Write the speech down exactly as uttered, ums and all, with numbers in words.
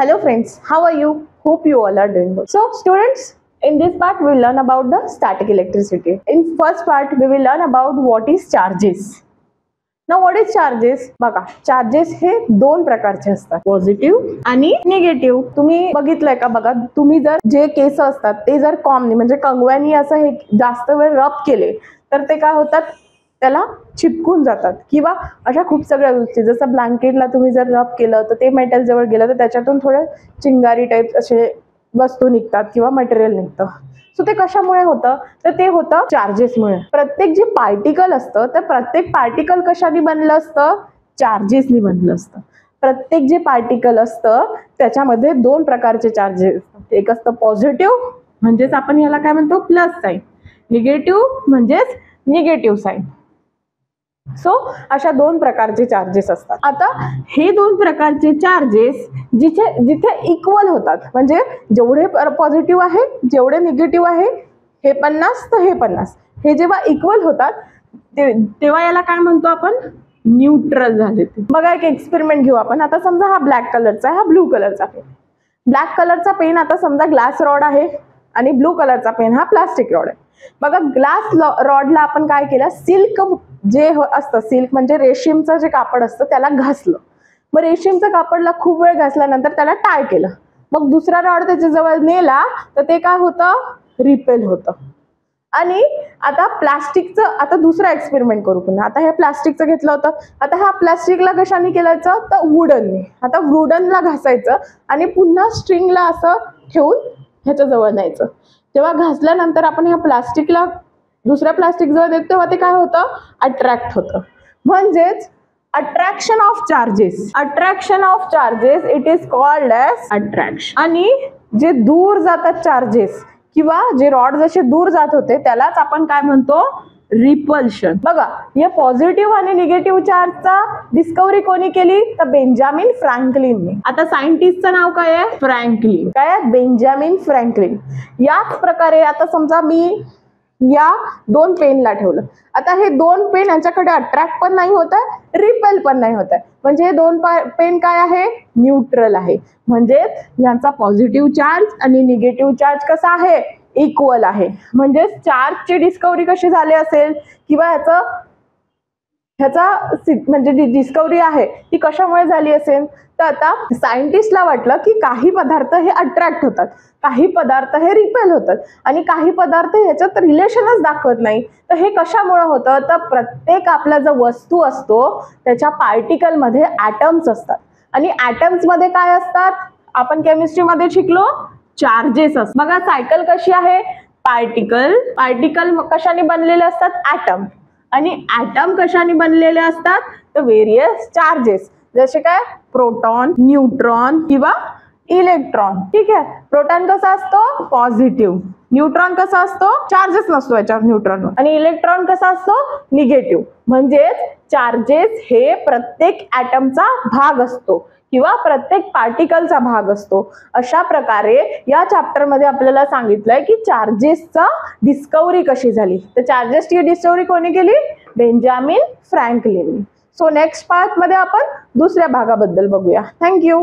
Hello friends, how are you? Hope you all are doing good. So students, in this part we will learn about the static electricity. In first part we will learn about what is charges. Now what is charges? बघा charges हे दोन प्रकारचे असतात, positive आणि negative. तुम्ही बघितलंय का? बघा तुम्ही जर जे केस असतात ते जर कॉमनी म्हणजे कंगव्यानी असं हे जास्त वेळ रब केले तर ते काय होतात, त्याला चिपकून जातात. किंवा अशा खूप सगळ्या गोष्टी जसं ब्लँकेटला तुम्ही जर रब केलं तर ते मेटल जवळ गेलं तर त्याच्यातून थोडं चिंगारी टाईप असे वस्तू निघतात किंवा मटेरियल निघतं. सो ते कशामुळे होतं तर ते होतं चार्जेसमुळे. प्रत्येक जे पार्टिकल असतं तर प्रत्येक पार्टिकल कशाने बनलं असतं, चार्जेसनी बनलं असतं. प्रत्येक जे पार्टिकल असतं त्याच्यामध्ये दोन प्रकारचे चार्जेस असतात. एक असतं पॉझिटिव्ह म्हणजेच आपण याला काय म्हणतो प्लस साईन, निगेटिव्ह म्हणजेच निगेटिव्ह साईन. सो so, अशा दोन प्रकारचे चार्जेस असतात. आता हे दोन प्रकारचे चार्जेस जिथे जिथे इक्वल होतात म्हणजे जेवढे पॉझिटिव्ह आहे जेवढे निगेटिव्ह आहे, हे पन्नास तर हे पन्नास, हे जेव्हा इक्वल होतात तेव्हा याला काय म्हणतो आपण, न्यूट्रल झाले. बघा एक एक्सपेरिमेंट घेऊ आपण. आता समजा हा ब्लॅक कलरचा हा ब्लू कलरचा पेन, ब्लॅक कलरचा पेन आता समजा ग्लास रॉड आहे आणि ब्लू कलरचा पेन हा प्लास्टिक रॉड आहे. बघा ग्लास रॉडला आपण काय केलं, सिल्क जे असतं सिल्क म्हणजे रेशीमचं जे कापड असतं त्याला घासलं. मग रेशीमचं कापडला खूप वेळ घासल्यानंतर त्याला टाय केलं. मग दुसरा रॉड त्याच्याजवळ नेला तर ते काय होतं, रिपेल होतं. आणि आता प्लास्टिकचं आता दुसरा एक्सपेरिमेंट करू पुन्हा. आता हे प्लास्टिकचं घेतलं होतं, आता ह्या प्लास्टिकला कशाने केलायचं तर वुडनने. आता वुडनला घासायचं आणि पुन्हा स्ट्रिंगला असं ठेवून ह्याच्याजवळ न्यायचं. तेव्हा घासल्यानंतर आपण ह्या प्लास्टिकला दुसऱ्या प्लास्टिक जवळ देतो तेव्हा ते काय होतं, अट्रॅक्ट होतं. म्हणजेच attraction of charges, attraction of charges it is called as attraction. आणि जे दूर जातात चार्जेस किंवा जे रॉड जसे दूर जात होते त्यालाच आपण काय म्हणतो, रिपल्शन. बघा या पॉझिटिव्ह आणि निगेटिव्ह चार्जचा डिस्कव्हरी कोणी केली तर बेंजामिन फ्रँकलिनने. आता सायंटिस्टचं नाव काय आहे, फ्रँकलिन. काय आहे, बेंजामिन फ्रँकलिन. याच प्रकारे आता समजा मी या दोन पेनला ठेवलं, आता हे दोन पेन यांच्याकडे अट्रॅक्ट पण नाही होत आहे रिपेल पण नाही होत आहे, म्हणजे हे दोन पेन काय आहे, न्यूट्रल आहे. म्हणजेच यांचा पॉझिटिव्ह चार्ज आणि निगेटिव्ह चार्ज कसा आहे, इक्वल आहे. म्हणजेच चार्जची डिस्कव्हरी कशी झाली असेल किंवा ह्याचा ह्याचा म्हणजे जी डिस्कव्हरी आहे ती कशामुळे झाली असेल तर आता सायंटिस्टला वाटलं की काही पदार्थ हे अट्रॅक्ट होतात, काही पदार्थ हे रिपेल होतात आणि काही पदार्थ ह्याच्यात रिलेशनच दाखवत नाही. तर हे कशामुळे होतं तर प्रत्येक आपला जो वस्तू असतो त्याच्या पार्टिकलमध्ये ॲटम्स असतात आणि ॲटम्समध्ये काय असतात, आपण केमिस्ट्रीमध्ये शिकलो चार्जेस असतात. बघा सायकल कशी आहे, पार्टिकल पार्टिकल कशाने बनलेले असतात, ॲटम. आणि ॲटम कशाने बनलेले असतात तर व्हेरियस चार्जेस, जसे काय प्रोटॉन, न्यूट्रॉन किंवा इलेक्ट्रॉन. ठीक आहे, प्रोटॉन कसा असतो पॉझिटिव्ह, न्यूट्रॉन कसा असतो चार्जेस नसतो याच्यावर न्यूट्रॉनवर, आणि इलेक्ट्रॉन कसा असतो निगेटिव्ह. म्हणजेच चार्जेस हे प्रत्येक ॲटमचा भाग असतो किंवा प्रत्येक पार्टिकलचा भाग असतो. अशा प्रकारे या चॅप्टरमध्ये आपल्याला सांगितलंय की चार्जेसचा डिस्कव्हरी कशी झाली, तर चार्जेसची डिस्कव्हरी कोणी केली, बेंजामिन फ्रँकलिननी. सो नेक्स्ट पार्टमध्ये आपण दुसऱ्या भागाबद्दल बघूया. थँक्यू.